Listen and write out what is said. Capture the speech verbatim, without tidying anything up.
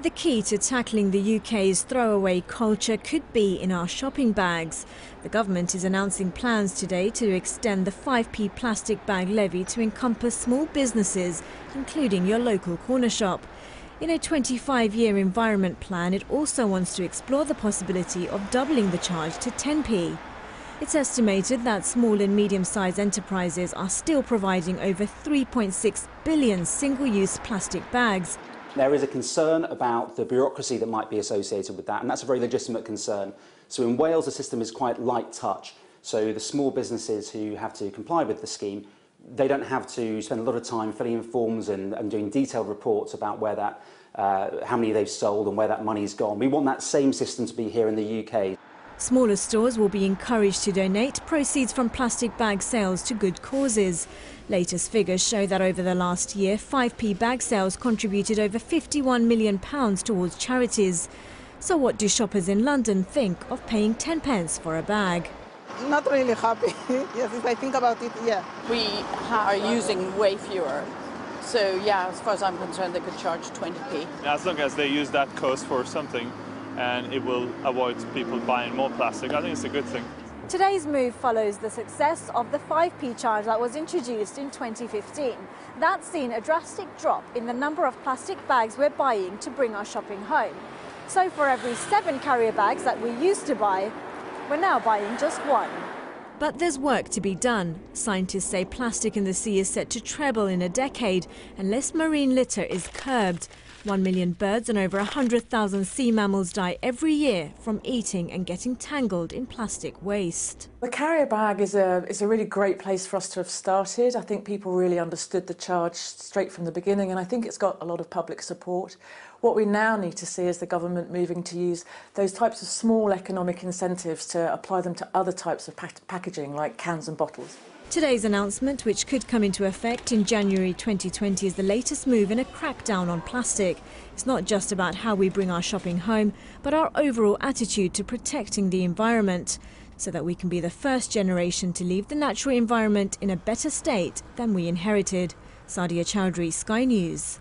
The key to tackling the U K's throwaway culture could be in our shopping bags. The government is announcing plans today to extend the five p plastic bag levy to encompass small businesses, including your local corner shop. In a twenty-five year environment plan, it also wants to explore the possibility of doubling the charge to ten p. It's estimated that small and medium-sized enterprises are still providing over three point six billion single-use plastic bags. There is a concern about the bureaucracy that might be associated with that, and that's a very legitimate concern. So in Wales, the system is quite light touch. So the small businesses who have to comply with the scheme, they don't have to spend a lot of time filling in forms and, and doing detailed reports about where that, uh, how many they've sold and where that money's gone. We want that same system to be here in the U K. Smaller stores will be encouraged to donate proceeds from plastic bag sales to good causes. Latest figures show that over the last year, five p bag sales contributed over fifty-one million pounds towards charities. So what do shoppers in London think of paying ten pence for a bag? Not really happy. Yes, if I think about it, yeah. We are using way fewer. So, yeah, as far as I'm concerned, they could charge twenty p. As long as they use that cost for something, and it will avoid people buying more plastic. I think it's a good thing. Today's move follows the success of the five p charge that was introduced in twenty fifteen. That's seen a drastic drop in the number of plastic bags we're buying to bring our shopping home. So for every seven carrier bags that we used to buy, we're now buying just one. But there's work to be done. Scientists say plastic in the sea is set to treble in a decade unless marine litter is curbed. One million birds and over one hundred thousand sea mammals die every year from eating and getting tangled in plastic waste. The carrier bag is a, is a really great place for us to have started. I think people really understood the charge straight from the beginning, and I think it's got a lot of public support. What we now need to see is the government moving to use those types of small economic incentives to apply them to other types of pack packaging like cans and bottles. Today's announcement, which could come into effect in January twenty twenty, is the latest move in a crackdown on plastic. It's not just about how we bring our shopping home, but our overall attitude to protecting the environment, so that we can be the first generation to leave the natural environment in a better state than we inherited. Sadiya Chowdhury, Sky News.